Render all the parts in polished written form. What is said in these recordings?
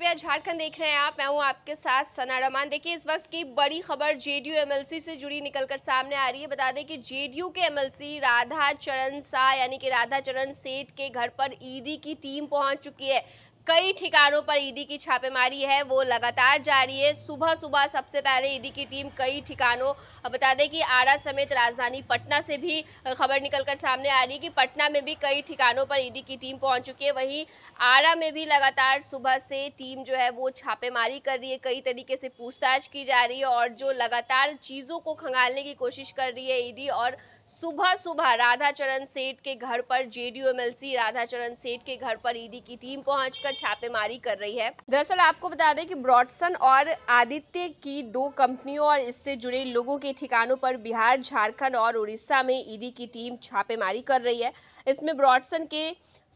भैया झारखंड देख रहे हैं आप, मैं हूं आपके साथ सना रमान। देखिए इस वक्त की बड़ी खबर जेडीयू एमएलसी से जुड़ी निकलकर सामने आ रही है। बता दें कि जेडीयू के एमएलसी राधाचरण साठ यानी कि राधाचरण सेठ के घर पर ईडी की टीम पहुंच चुकी है। कई ठिकानों पर ईडी की छापेमारी है वो लगातार जारी है। सुबह सुबह सबसे पहले ईडी की टीम कई ठिकानों, बता दें कि आरा समेत राजधानी पटना से भी खबर निकलकर सामने आ रही है कि पटना में भी कई ठिकानों पर ईडी की टीम पहुंच चुकी है। वहीं आरा में भी लगातार सुबह से टीम जो है वो छापेमारी कर रही है, कई तरीके से पूछताछ की जा रही है और जो लगातार चीज़ों को खंगालने की कोशिश कर रही है ईडी। और सुबह सुबह राधाचरण सेठ के घर पर जेडीयू एमएलसी राधाचरण सेठ के घर पर ईडी की टीम पहुंचकर छापेमारी कर रही है। दरअसल आपको बता दें कि ब्रॉडसन और आदित्य की दो कंपनियों और इससे जुड़े लोगों के ठिकानों पर बिहार, झारखंड और उड़ीसा में ईडी की टीम छापेमारी कर रही है। इसमें ब्रॉडसन के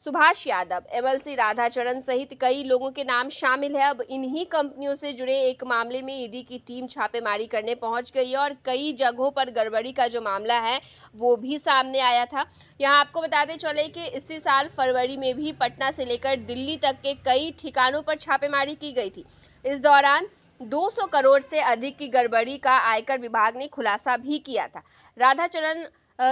सुभाष यादव, एमएलसी राधाचरण सहित कई लोगों के नाम शामिल है। अब इन्हीं कंपनियों से जुड़े एक मामले में ईडी की टीम छापेमारी करने पहुंच गई है और कई जगहों पर गड़बड़ी का जो मामला है वो भी सामने आया था। यहां आपको बताते चले कि इसी साल फरवरी में भी पटना से लेकर दिल्ली तक के कई ठिकानों पर छापेमारी की गई थी। इस दौरान 200 करोड़ से अधिक की गड़बड़ी का आयकर विभाग ने खुलासा भी किया था। राधाचरण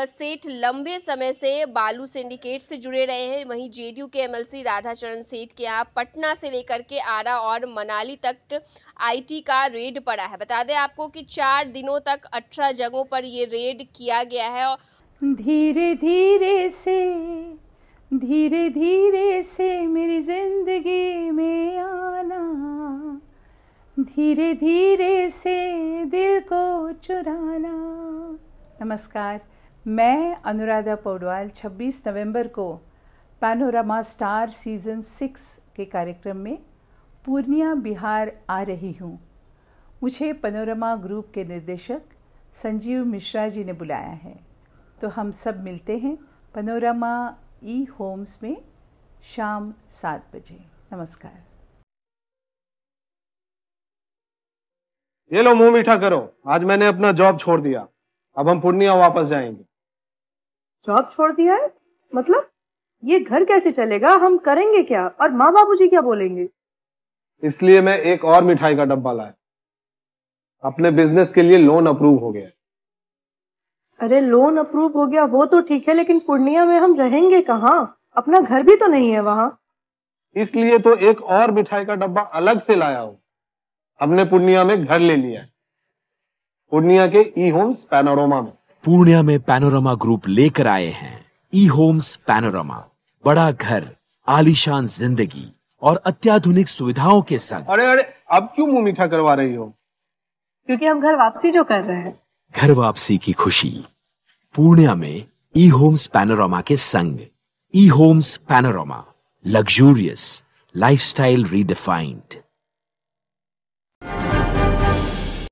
सेठ लंबे समय से बालू सिंडिकेट से जुड़े रहे हैं। वहीं जेडीयू के एमएलसी राधाचरण सेठ के यहाँ पटना से लेकर के आरा और मनाली तक आईटी का रेड पड़ा है। बता दें आपको कि 4 दिनों तक 18 जगहों पर ये रेड किया गया है। और धीरे धीरे से मेरी जिंदगी में आना, धीरे धीरे से दिल को चुराना। नमस्कार, मैं अनुराधा पौडवाल 26 नवंबर को पनोरमा स्टार सीज़न 6 के कार्यक्रम में पूर्णिया बिहार आ रही हूँ। मुझे पनोरमा ग्रुप के निर्देशक संजीव मिश्रा जी ने बुलाया है, तो हम सब मिलते हैं पनोरमा ई होम्स में शाम 7 बजे। नमस्कार। ये लो मुंह मीठा करो, आज मैंने अपना जॉब छोड़ दिया, अब हम पूर्णिया वापस जाएंगे। जॉब छोड़ दिया है मतलब? ये घर कैसे चलेगा, हम करेंगे क्या और माँ बाबू जी क्या बोलेंगे? इसलिए मैं एक और मिठाई का डब्बा लाया, अपने बिजनेस के लिए लोन अप्रूव हो गया। अरे लोन अप्रूव हो गया वो तो ठीक है, लेकिन पूर्णिया में हम रहेंगे कहाँ? अपना घर भी तो नहीं है वहाँ। इसलिए तो एक और मिठाई का डब्बा अलग से लाया हो, हमने पूर्णिया में घर ले लिया है, पूर्णिया के ई होम्स पैनोरमा में। पूर्णिया में पैनोरमा ग्रुप लेकर आए हैं ई होम्स पैनोरमा। बड़ा घर, आलीशान जिंदगी और अत्याधुनिक सुविधाओं के संग। अरे अरे अब क्यों मुंह मीठा करवा रही हो? क्योंकि हम घर वापसी जो कर रहे हैं। घर वापसी की खुशी पूर्णिया में ई होम्स पैनोरमा के संग। ई homes panorama, luxurious lifestyle redefined.